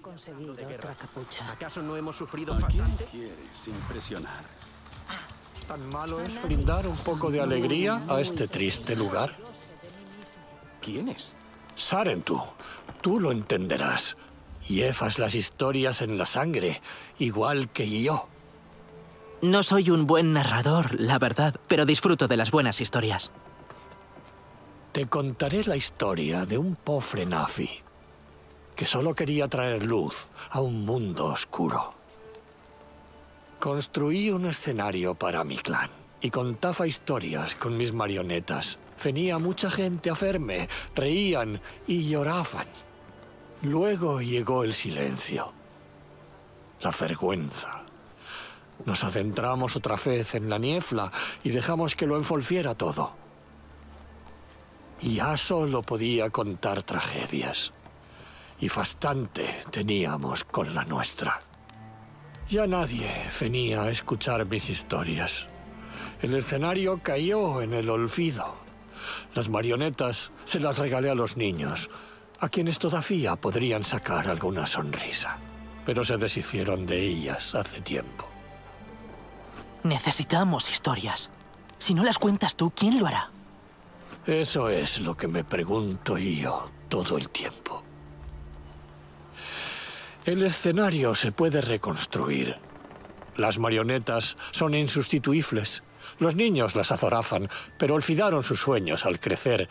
conseguido otra capucha. ¿Acaso no hemos sufrido bastante? ¿Quieres impresionar? ¿Tan malo es brindar un poco de alegría a este triste lugar? ¿Quién es? Sarentu. Tú lo entenderás. Llevas las historias en la sangre, igual que yo. No soy un buen narrador, la verdad, pero disfruto de las buenas historias. Te contaré la historia de un pobre Na'vi que solo quería traer luz a un mundo oscuro. Construí un escenario para mi clan y contaba historias con mis marionetas. Venía mucha gente a verme, reían y lloraban. Luego llegó el silencio, la vergüenza. Nos adentramos otra vez en la niebla y dejamos que lo envolviera todo. Ya solo podía contar tragedias. Y bastante teníamos con la nuestra. Ya nadie venía a escuchar mis historias. El escenario cayó en el olvido. Las marionetas se las regalé a los niños, a quienes todavía podrían sacar alguna sonrisa. Pero se deshicieron de ellas hace tiempo. Necesitamos historias. Si no las cuentas tú, ¿quién lo hará? Eso es lo que me pregunto yo todo el tiempo. El escenario se puede reconstruir. Las marionetas son insustituibles. Los niños las azorafan, pero olvidaron sus sueños al crecer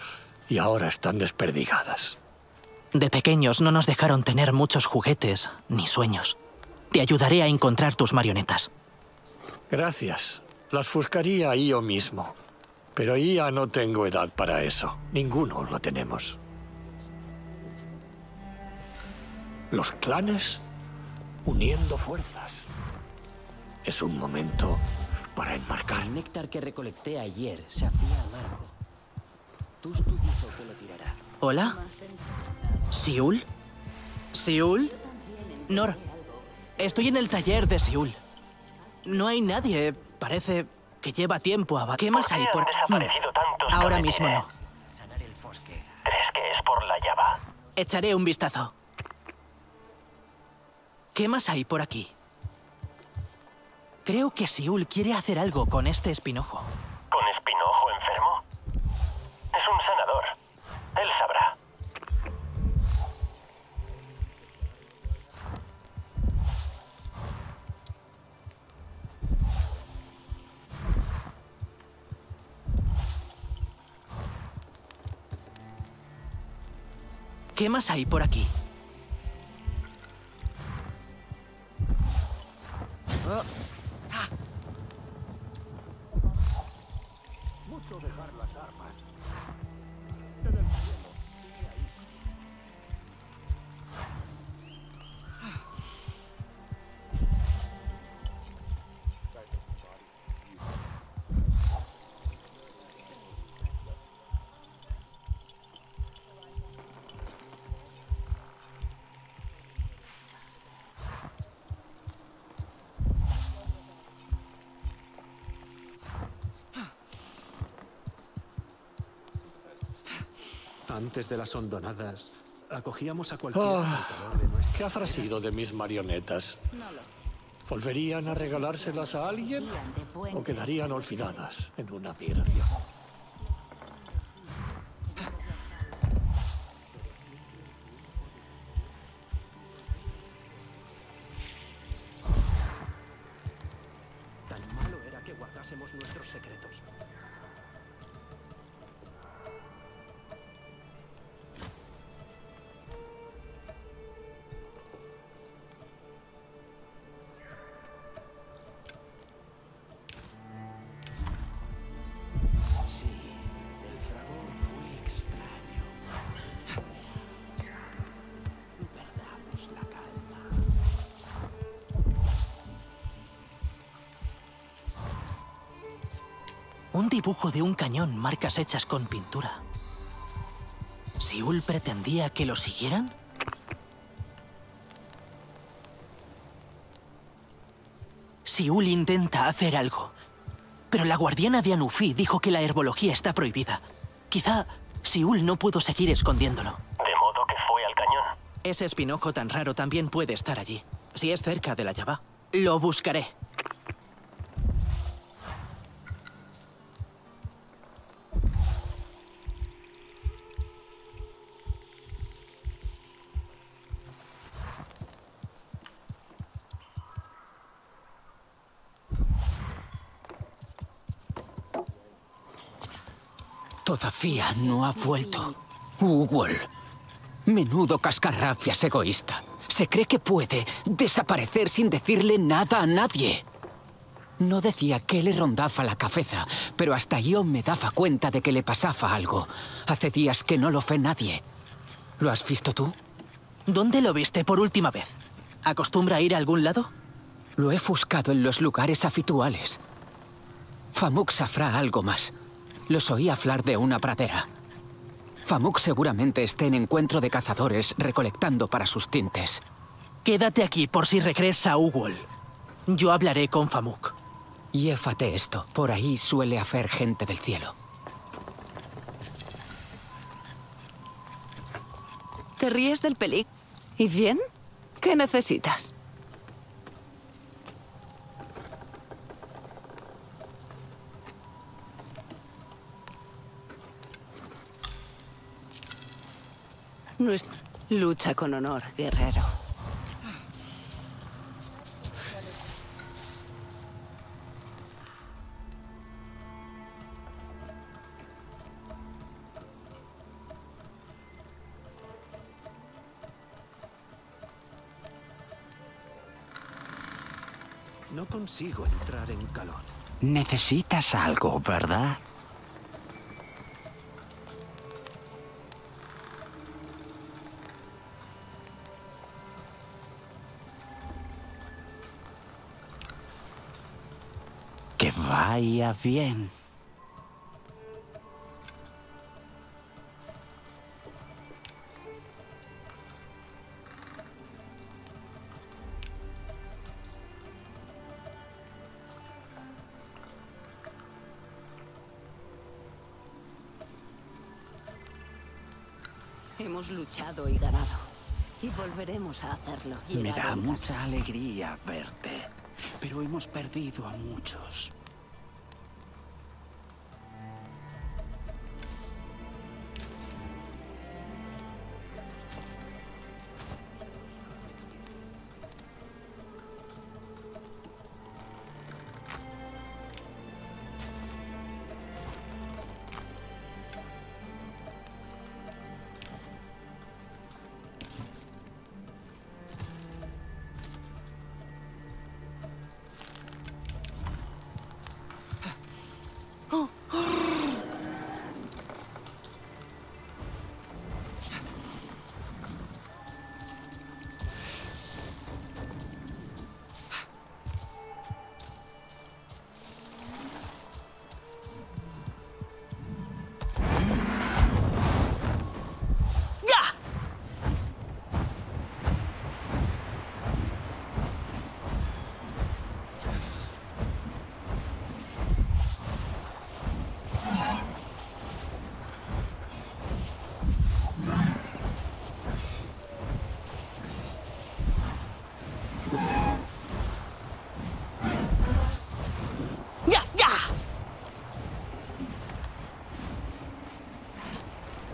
y ahora están desperdigadas. De pequeños no nos dejaron tener muchos juguetes ni sueños. Te ayudaré a encontrar tus marionetas. Gracias. Las buscaría yo mismo. Pero ya no tengo edad para eso. Ninguno la tenemos. Los clanes uniendo fuerzas. Es un momento para enmarcar. El néctar que recolecté ayer se hacía largo. Tú estuviste que lo tirará. ¿Hola? ¿Siul? ¿Siul? Nor, estoy en el taller de Siul. No hay nadie, parece que lleva tiempo a... ¿Qué más hay por...? Desaparecido tantos ahora mismo no. Sanar el bosque. ¿Crees que es por la Yavá? Echaré un vistazo. ¿Qué más hay por aquí? Creo que Siul quiere hacer algo con este espinojo. ¿Con espinojo enfermo? Es un sanador. Él sabrá. ¿Qué más hay por aquí? Oh. Ah. Mucho dejar las armas. En el cielo, antes de las hondonadas, acogíamos a cualquier... ¿Qué habrá sido de mis marionetas? ¿Volverían a regalárselas a alguien? ¿O quedarían olvidadas en una piedra? Tan malo era que guardásemos nuestros secretos. Un dibujo de un cañón, marcas hechas con pintura. ¿Siul pretendía que lo siguieran? Siul intenta hacer algo, pero la guardiana de Anufi dijo que la herbología está prohibida. Quizá Siul no pudo seguir escondiéndolo. De modo que fue al cañón. Ese espinojo tan raro también puede estar allí. Si es cerca de la Yavá, lo buscaré. Todavía no ha vuelto. Uhul. Menudo cascarrabias egoísta. Se cree que puede desaparecer sin decirle nada a nadie. No decía que le rondaba la cabeza, pero hasta yo me daba cuenta de que le pasaba algo. Hace días que no lo ve nadie. ¿Lo has visto tú? ¿Dónde lo viste por última vez? ¿Acostumbra a ir a algún lado? Lo he buscado en los lugares habituales. Famuk sabrá algo más. Los oí hablar de una pradera. Famuk seguramente esté en encuentro de cazadores recolectando para sus tintes. Quédate aquí por si regresa Uhul. Yo hablaré con Famuk. Llévate esto. Por ahí suele haber gente del cielo. ¿Te ríes del pelic? ¿Y bien? ¿Qué necesitas? Lucha con honor, guerrero. No consigo entrar en calor. Necesitas algo, ¿verdad? Vaya bien. Hemos luchado y ganado. Y volveremos a hacerlo. Me da mucha alegría verte, pero hemos perdido a muchos.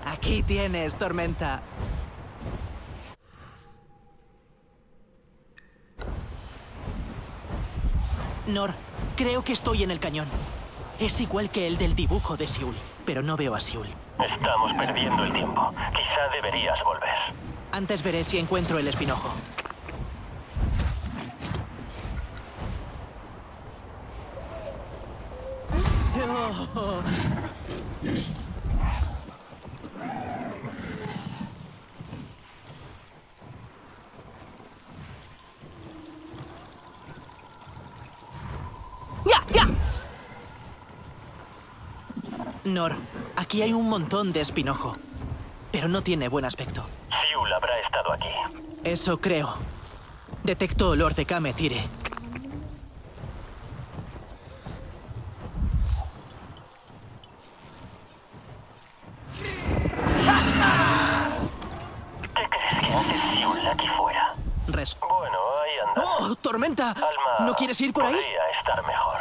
Aquí tienes, tormenta. Nor, creo que estoy en el cañón. Es igual que el del dibujo de Siul, pero no veo a Siul. Estamos perdiendo el tiempo. Quizá deberías volver. Antes veré si encuentro el espinojo. Nor, aquí hay un montón de espinojo, pero no tiene buen aspecto. Siul habrá estado aquí. Eso creo. Detecto olor de Kame'tire. ¿Qué crees que haces? ¡Oh, tormenta! Alma, ¿no quieres ir por ahí? Podría estar mejor.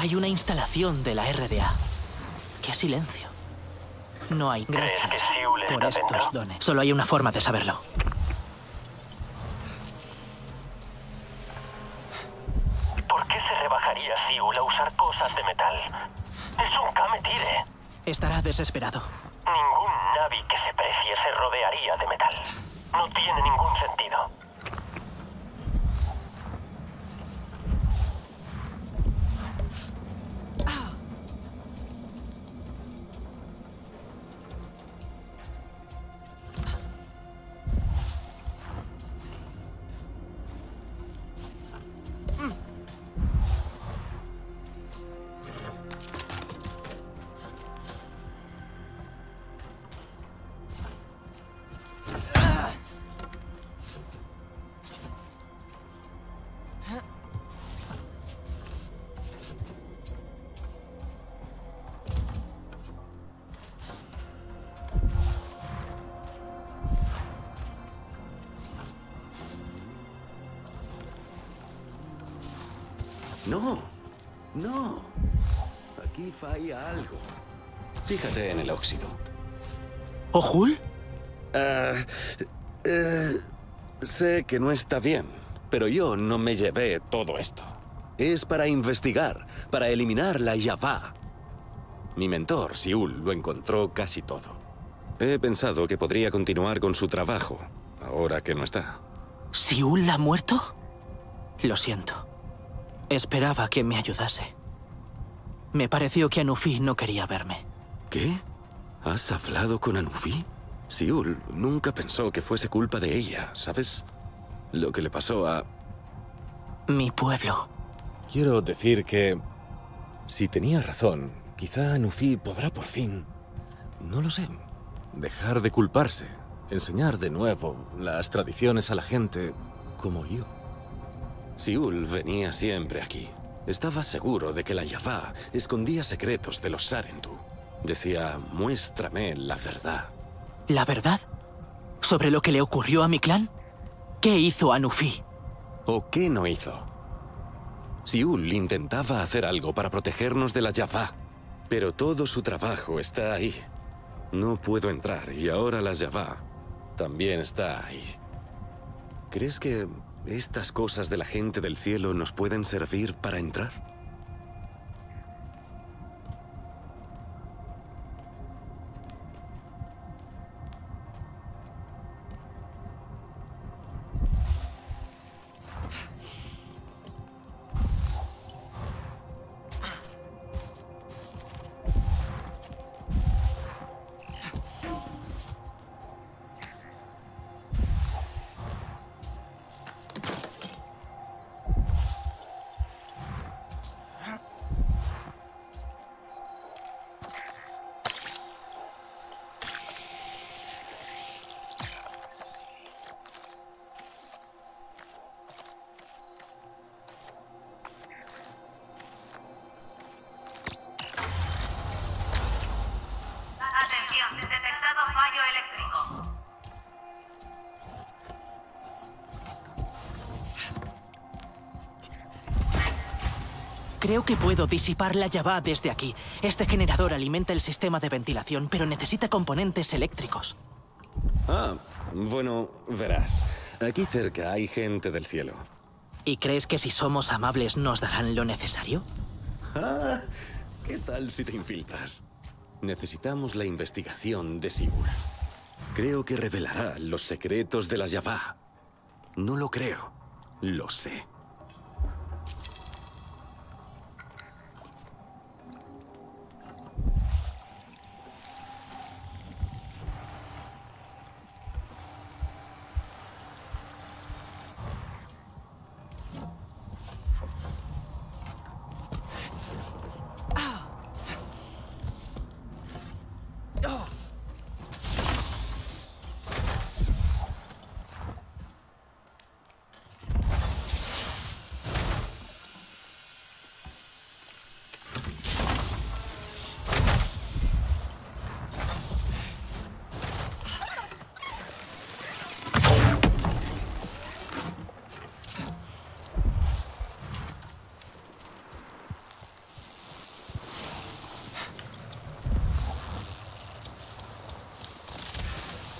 Hay una instalación de la RDA. ¡Qué silencio! No hay gracias por estos dones. Solo hay una forma de saberlo. ¿Por qué se rebajaría Siul a usar cosas de metal? Es un Kame'tire. Estará desesperado. Ningún Na'vi que se precie se rodearía de metal. No tiene ningún sentido. No, no. Aquí falla algo. Fíjate en el óxido. ¿Ohul? Sé que no está bien, pero yo no me llevé todo esto. Es para investigar, para eliminar la Yavá. Mi mentor, Siul, lo encontró casi todo. He pensado que podría continuar con su trabajo, ahora que no está. ¿Siul ha muerto? Lo siento. Esperaba que me ayudase. Me pareció que Anufi no quería verme. ¿Qué? ¿Has hablado con Anufi? Siul nunca pensó que fuese culpa de ella, ¿sabes? Lo que le pasó a... mi pueblo. Quiero decir que... si tenía razón, quizá Anufi podrá por fin... no lo sé. Dejar de culparse. Enseñar de nuevo las tradiciones a la gente como yo. Siul venía siempre aquí. Estaba seguro de que la Yavá escondía secretos de los Sarentu. Decía, muéstrame la verdad. ¿La verdad? ¿Sobre lo que le ocurrió a mi clan? ¿Qué hizo Anufi? ¿O qué no hizo? Siul intentaba hacer algo para protegernos de la Yavá, pero todo su trabajo está ahí. No puedo entrar y ahora la Yavá también está ahí. ¿Crees que estas cosas de la gente del cielo nos pueden servir para entrar? Creo que puedo disipar la Yavá desde aquí. Este generador alimenta el sistema de ventilación, pero necesita componentes eléctricos. Ah, bueno, verás. Aquí cerca hay gente del cielo. ¿Y crees que si somos amables nos darán lo necesario? Ah, ¿qué tal si te infiltras? Necesitamos la investigación de Sibur. Creo que revelará los secretos de la Yavá. No lo creo, lo sé.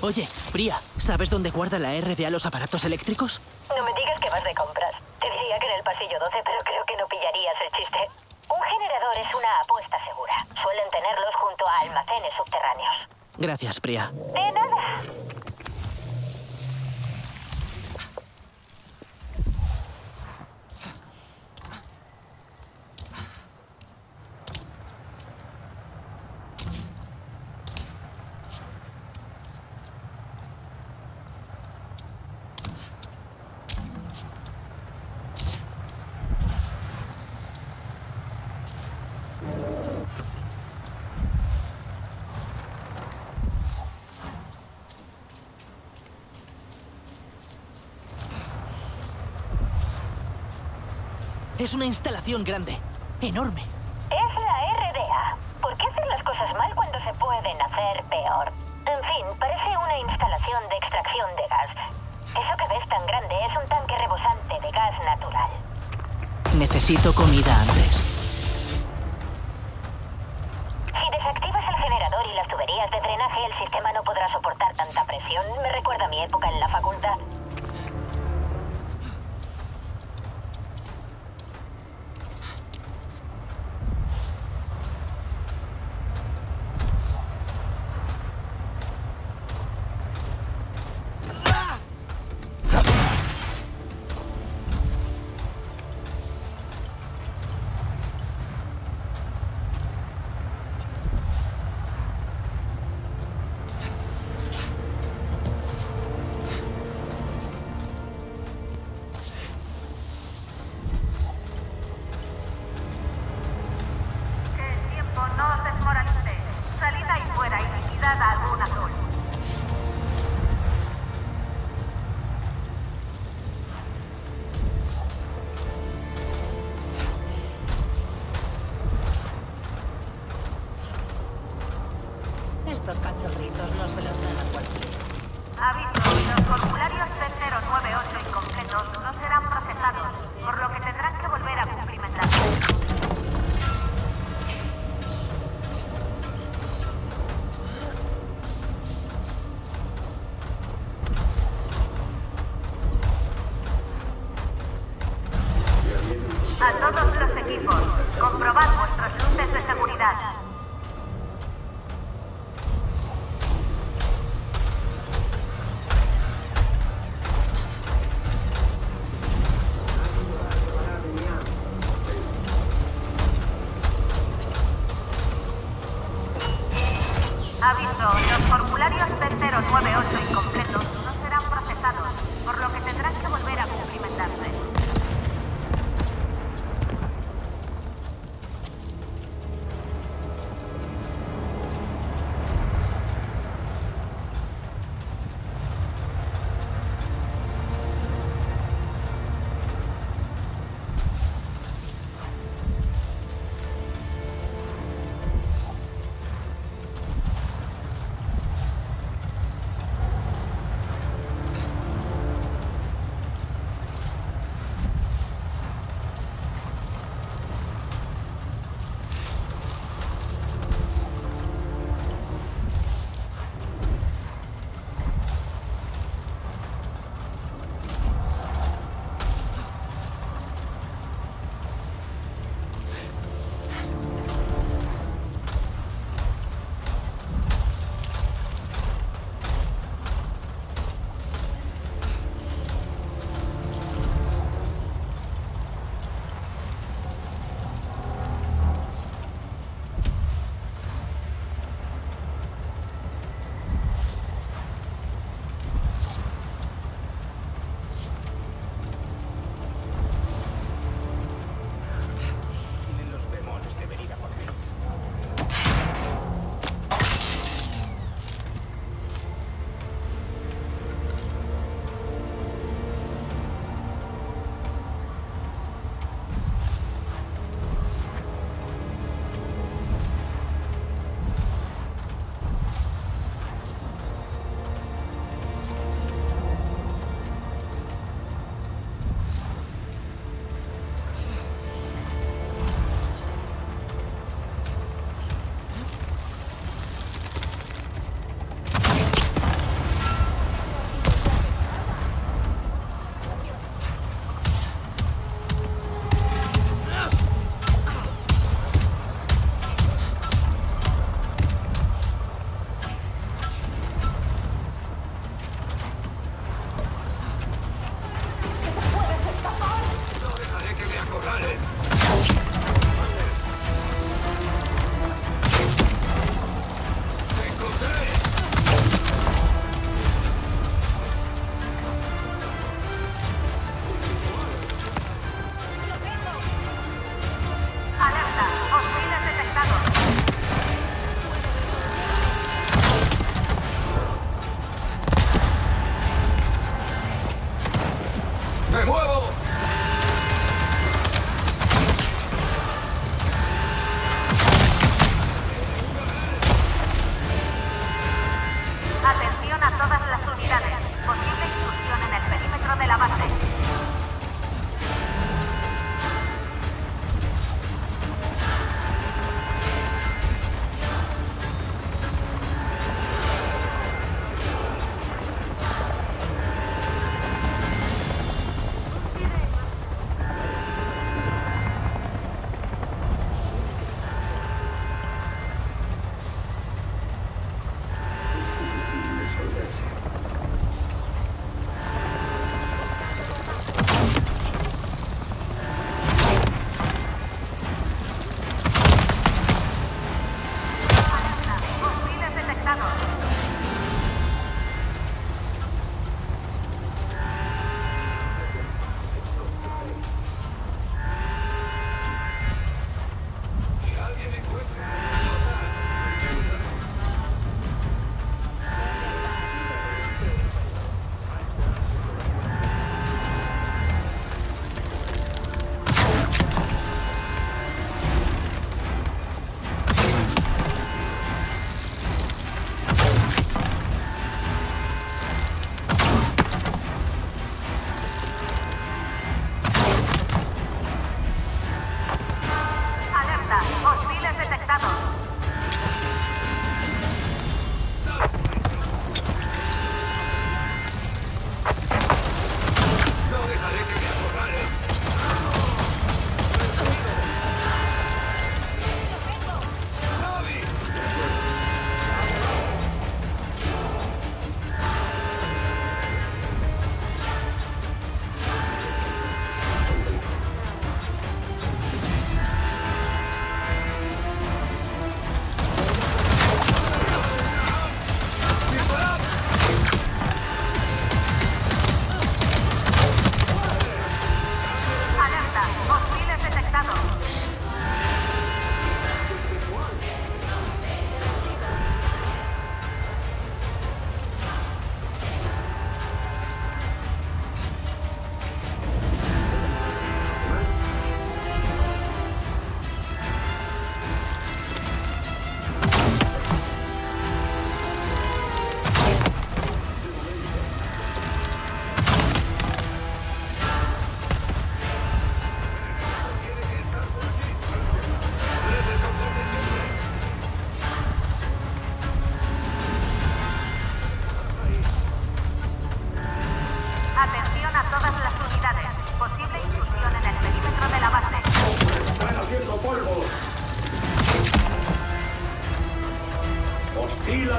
Oye, Pria, ¿sabes dónde guarda la RDA los aparatos eléctricos? No me digas que vas de compras. Te diría que en el pasillo 12, pero creo que no pillarías el chiste. Un generador es una apuesta segura. Suelen tenerlos junto a almacenes subterráneos. Gracias, Pria. De nada. Es una instalación grande, enorme. Es la RDA. ¿Por qué hacer las cosas mal cuando se pueden hacer peor? En fin, parece una instalación de extracción de gas. Eso que ves tan grande es un tanque rebosante de gas natural. Necesito comida antes. Si desactivas el generador y las tuberías de drenaje, el sistema no podrá soportar tanta presión. Me recuerda a mi época en la facultad. Estos cachorritos no se los dan a cualquiera. Aviso, los formularios 3098 incompletos no serán procesados, por lo que tendrán que volver a cumplimentarlos.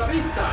vista!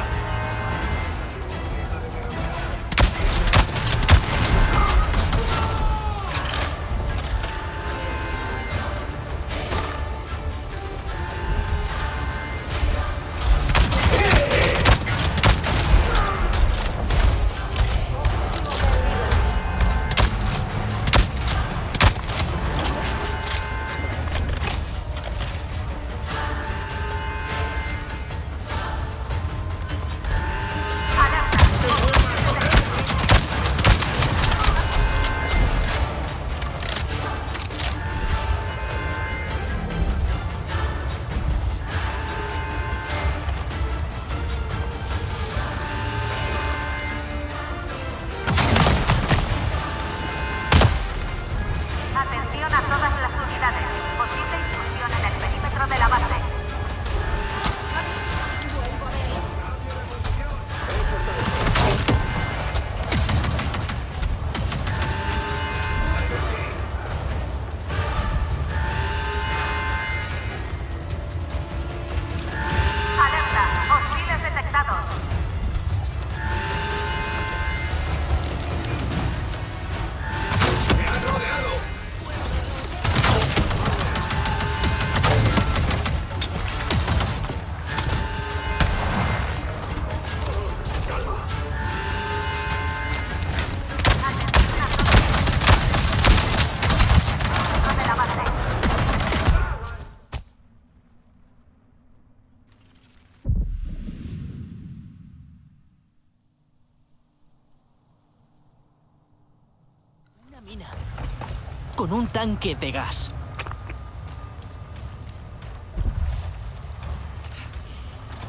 Con un tanque de gas.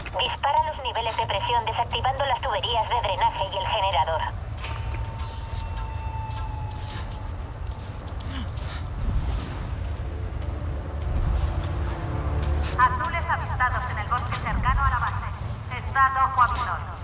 Dispara los niveles de presión desactivando las tuberías de drenaje y el generador. Azules avistados en el bosque cercano a la base. Está rojo avisado.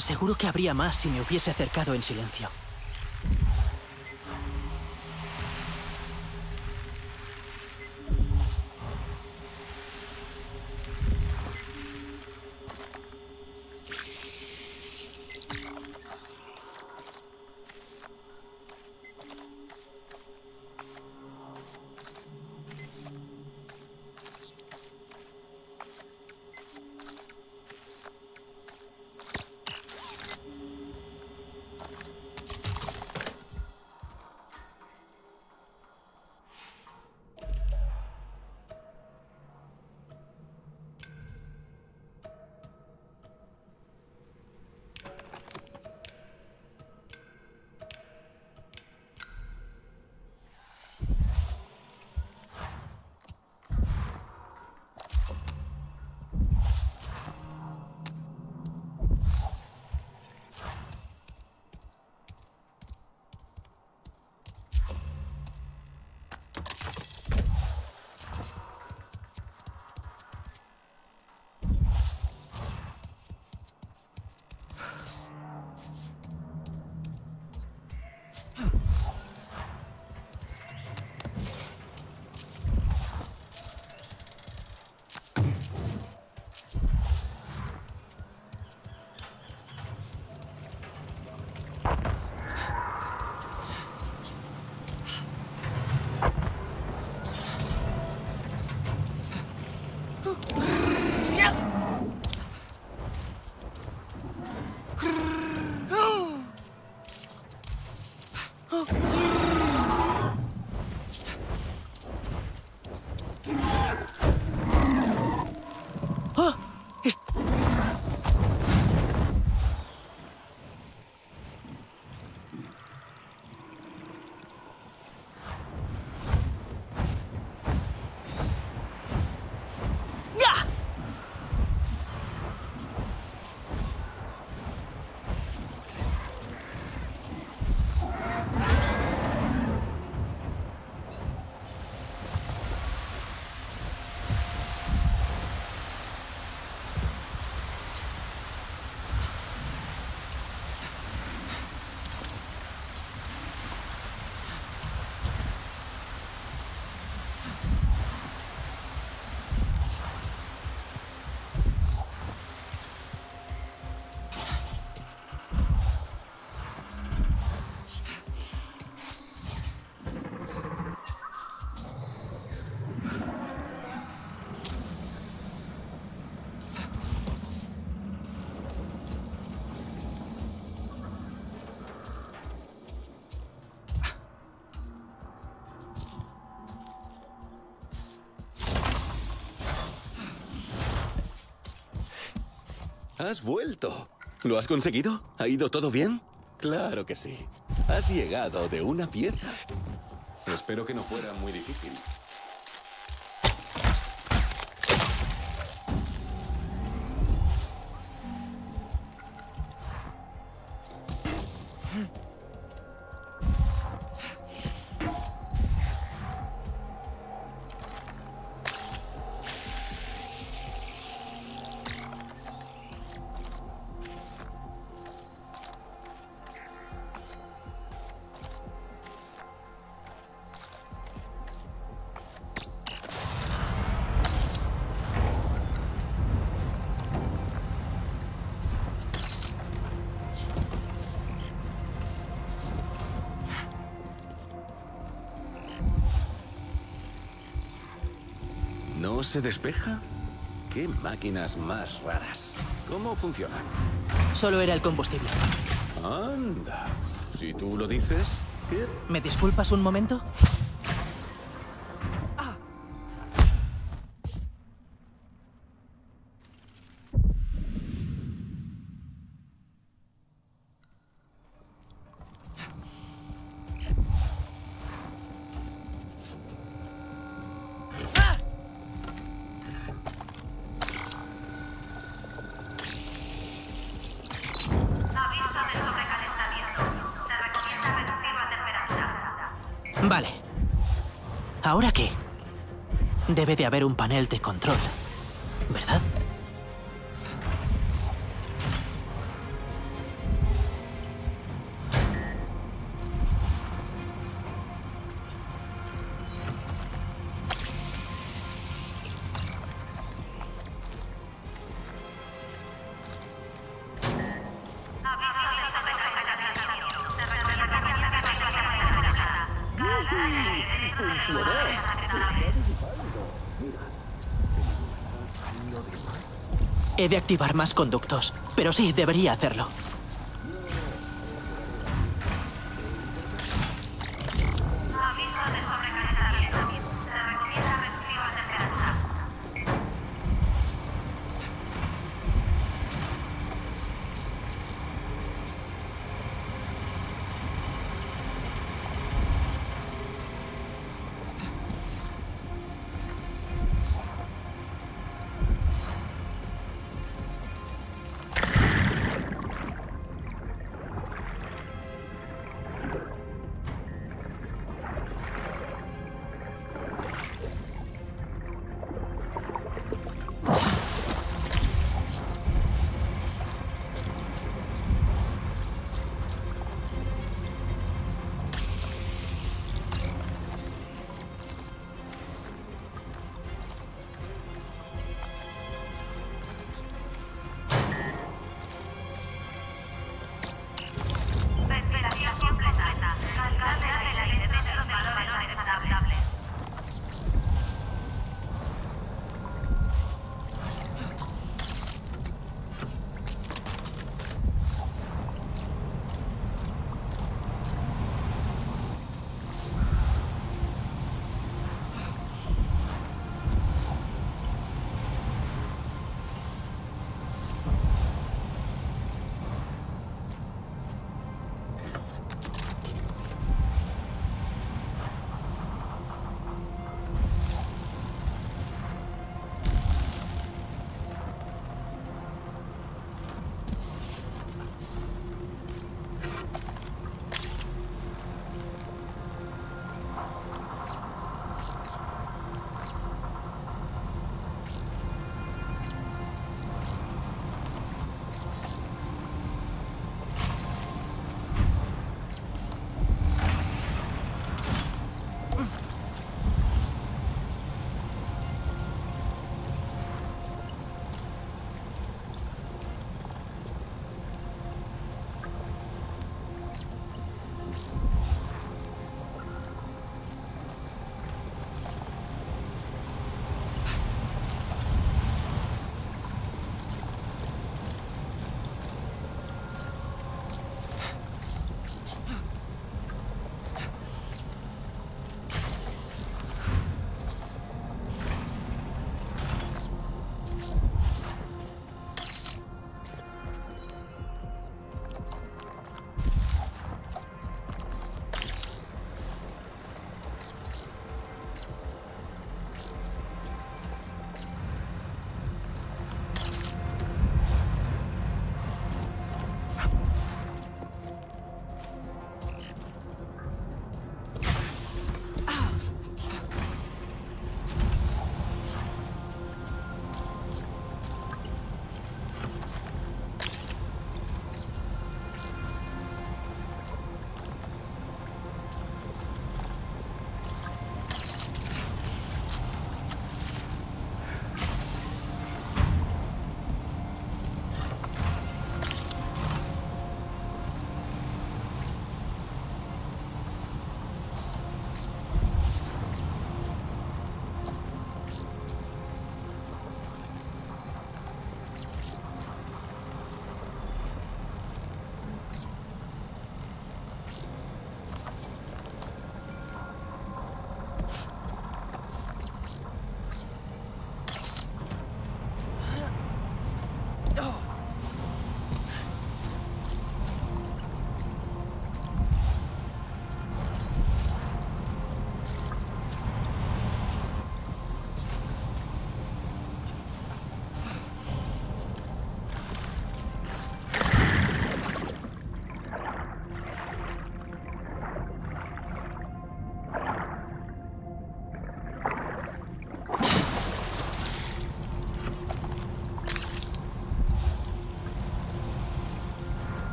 Seguro que habría más si me hubiese acercado en silencio. ¡Has vuelto! ¿Lo has conseguido? ¿Ha ido todo bien? Claro que sí. Has llegado de una pieza. Espero que no fuera muy difícil. ¿No se despeja? ¡Qué máquinas más raras! ¿Cómo funcionan? Solo era el combustible. Anda, si tú lo dices... ¿qué? ¿Me disculpas un momento? ¿Ahora qué? Debe de haber un panel de control, ¿verdad? He de activar más conductos, pero sí, debería hacerlo.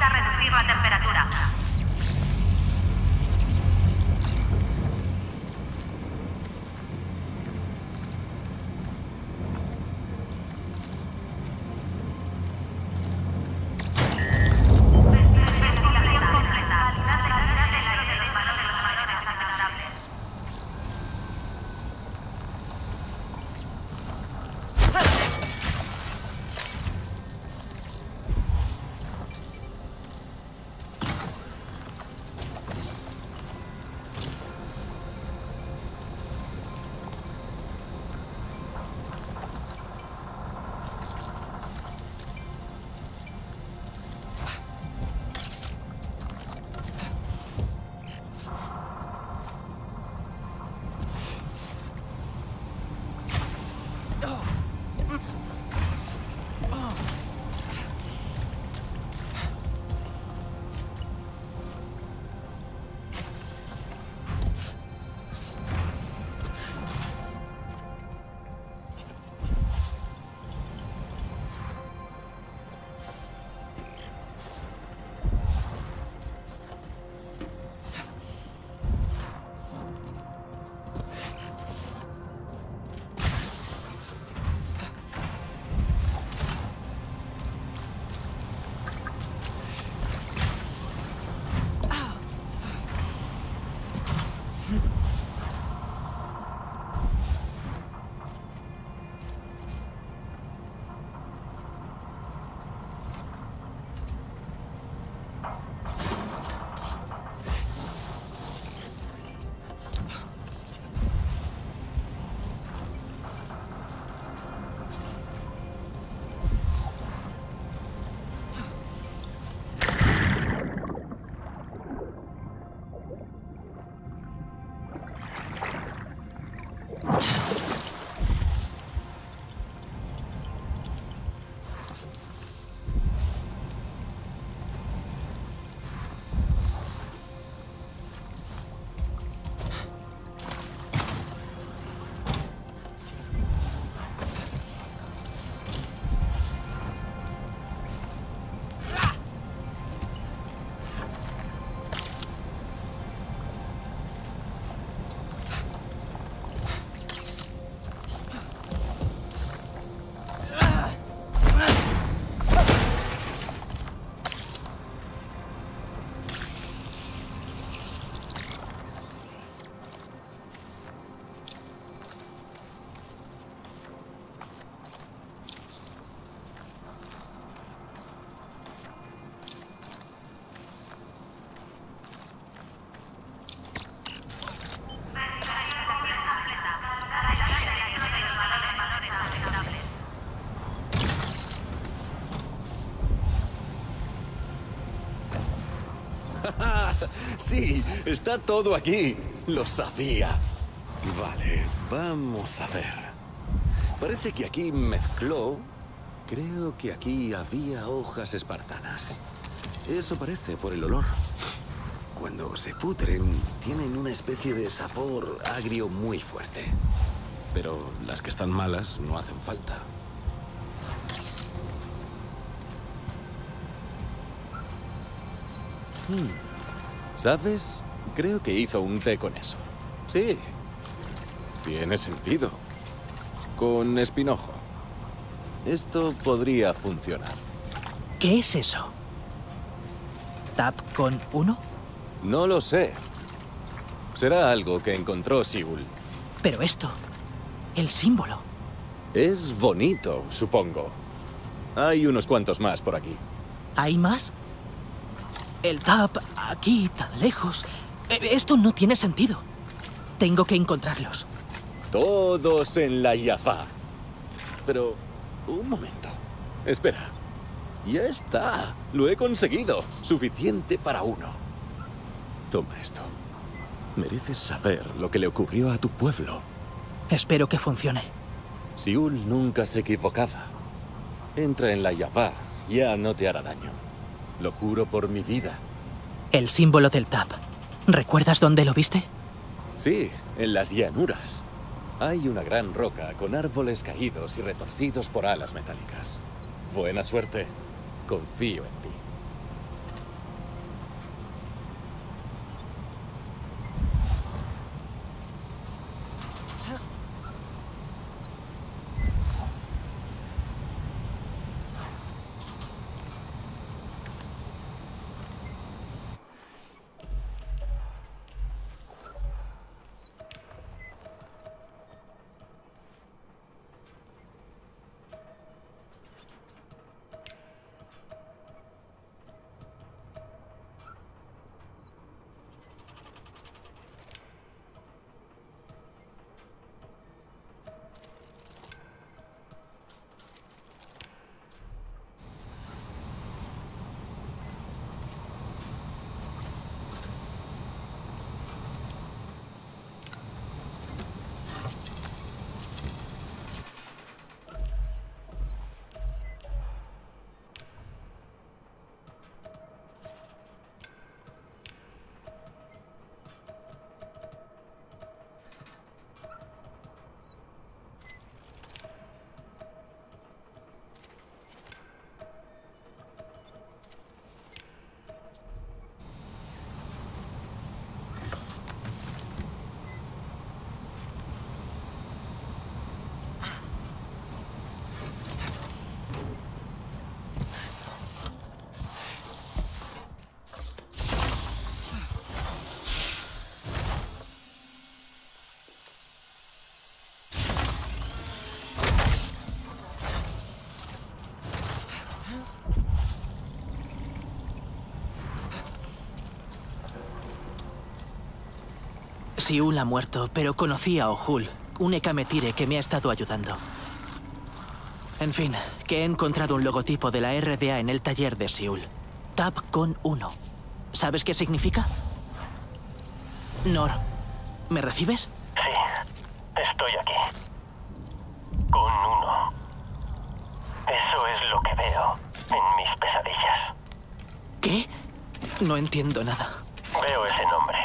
Intenta reducir la temperatura. Sí, está todo aquí. Lo sabía. Vale, vamos a ver. Parece que aquí mezcló... Creo que aquí había hojas espartanas. Eso parece por el olor. Cuando se pudren, tienen una especie de sabor agrio muy fuerte. Pero las que están malas no hacen falta. ¿Sabes? Creo que hizo un té con eso. Sí. Tiene sentido. Con espinojo. Esto podría funcionar. ¿Qué es eso? ¿Tap con 1? No lo sé. Será algo que encontró Siul. Pero esto... el símbolo. Es bonito, supongo. Hay unos cuantos más por aquí. ¿Hay más? El tap, aquí, tan lejos... Esto no tiene sentido. Tengo que encontrarlos. Todos en la Yavá. Pero... un momento. Espera. Ya está. Lo he conseguido. Suficiente para uno. Toma esto. Mereces saber lo que le ocurrió a tu pueblo. Espero que funcione. Siul nunca se equivocaba. Entra en la Yavá. Ya no te hará daño. Lo juro por mi vida. El símbolo del tap. ¿Recuerdas dónde lo viste? Sí, en las llanuras. Hay una gran roca con árboles caídos y retorcidos por alas metálicas. Buena suerte. Confío en ti. Siul ha muerto, pero conocí a Ohul, un ekametire que me ha estado ayudando. En fin, que he encontrado un logotipo de la RDA en el taller de Siul. Tab con 1. ¿Sabes qué significa? Nor, ¿me recibes? Sí, estoy aquí. Con 1. Eso es lo que veo en mis pesadillas. ¿Qué? No entiendo nada. Veo ese nombre.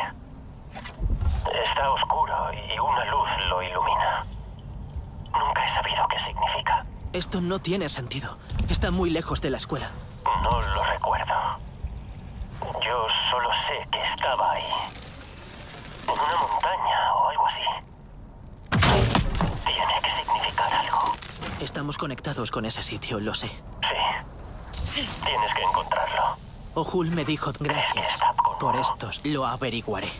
Está oscuro y una luz lo ilumina. Nunca he sabido qué significa. Esto no tiene sentido. Está muy lejos de la escuela. No lo recuerdo. Yo solo sé que estaba ahí. En una montaña o algo así. Tiene que significar algo. Estamos conectados con ese sitio, lo sé. Sí. Tienes que encontrarlo. Ohul me dijo gracias por esto. Lo averiguaré.